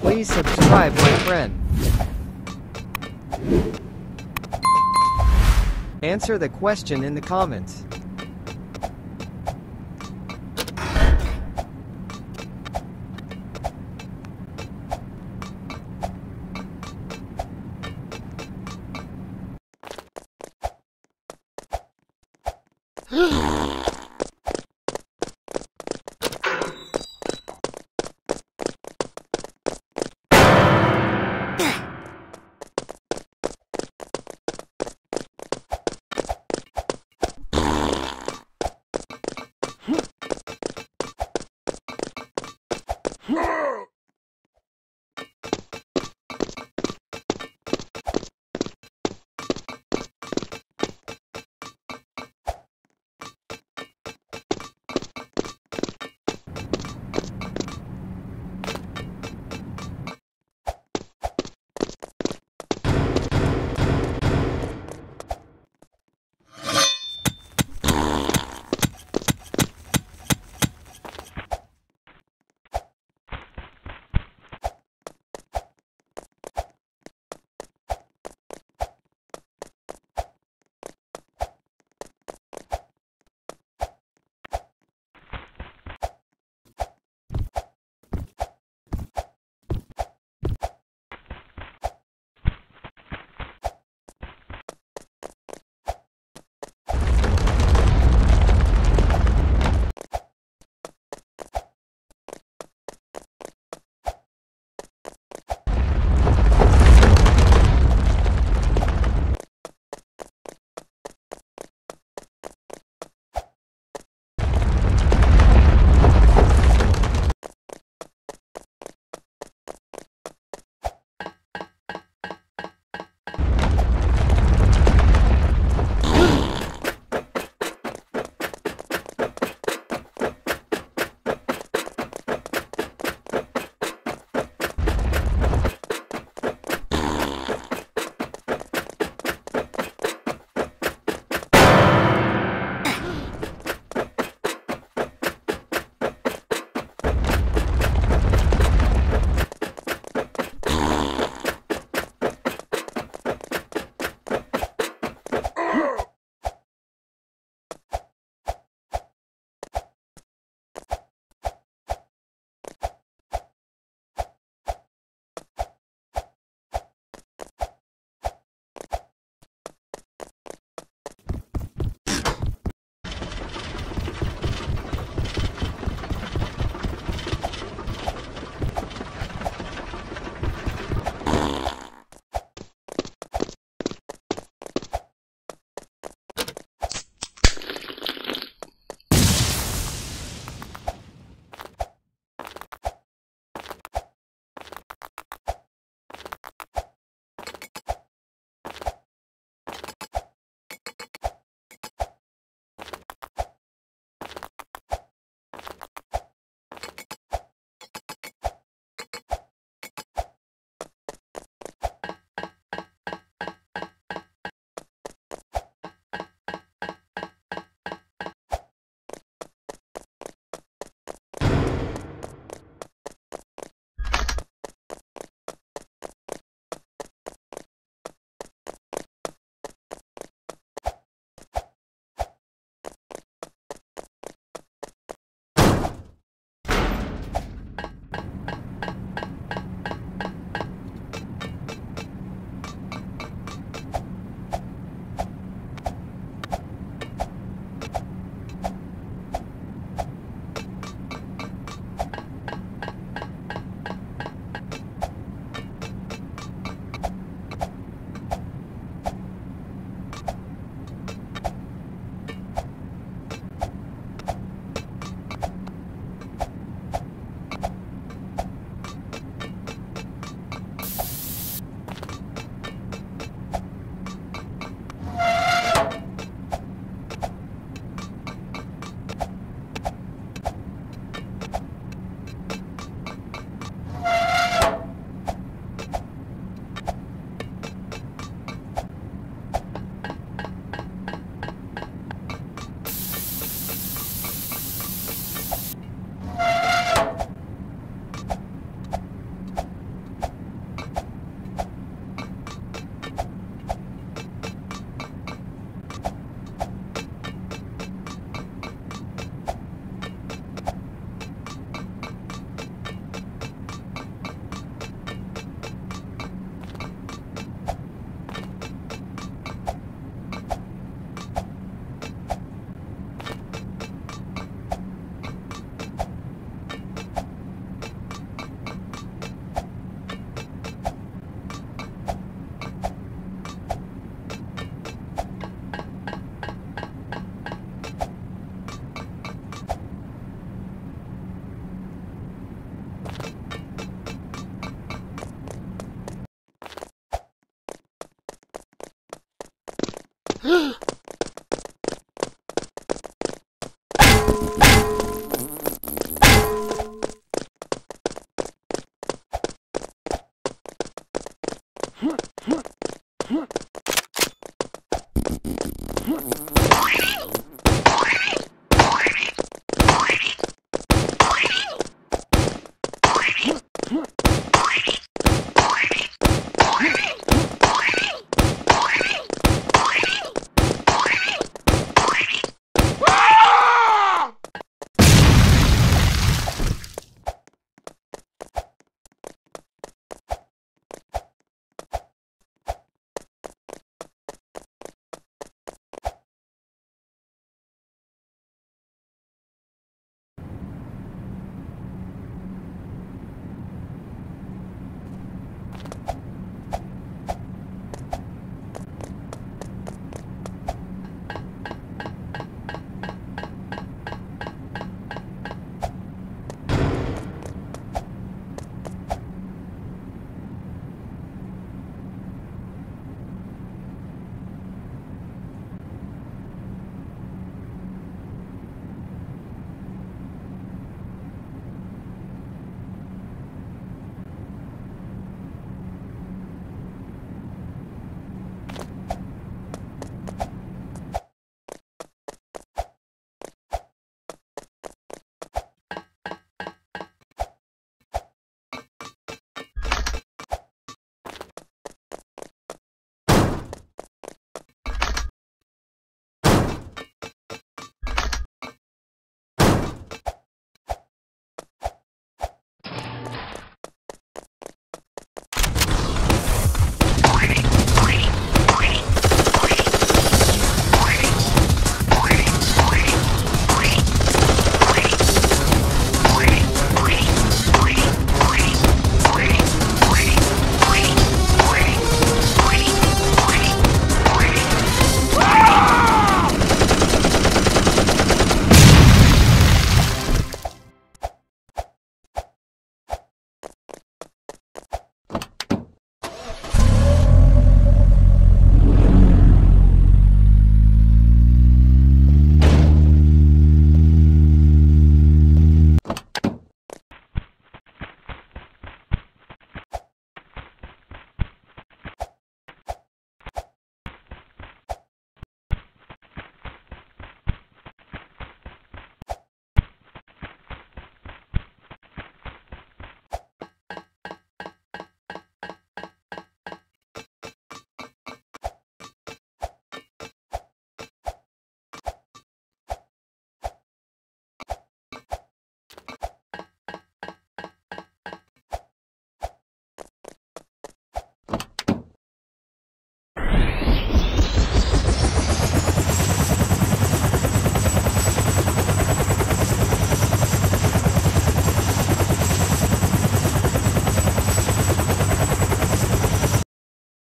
Please subscribe, my friend. Answer the question in the comments.